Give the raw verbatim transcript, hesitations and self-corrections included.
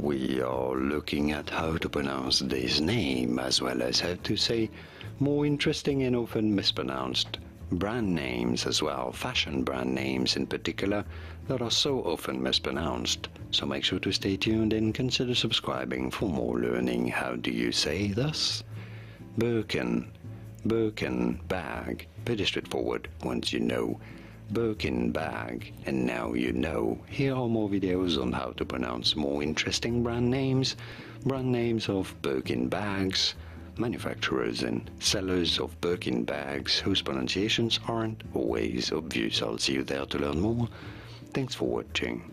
We are looking at how to pronounce this name as well as how to say more interesting and often mispronounced brand names as well, fashion brand names in particular that are so often mispronounced. So make sure to stay tuned and consider subscribing for more learning. How do you say this? Birkin, Birkin bag, pretty straightforward once you know. Birkin bag, and now you know. Here are more videos on how to pronounce more interesting brand names, brand names of Birkin bags, manufacturers and sellers of Birkin bags whose pronunciations aren't always obvious. I'll see you there to learn more. Thanks for watching.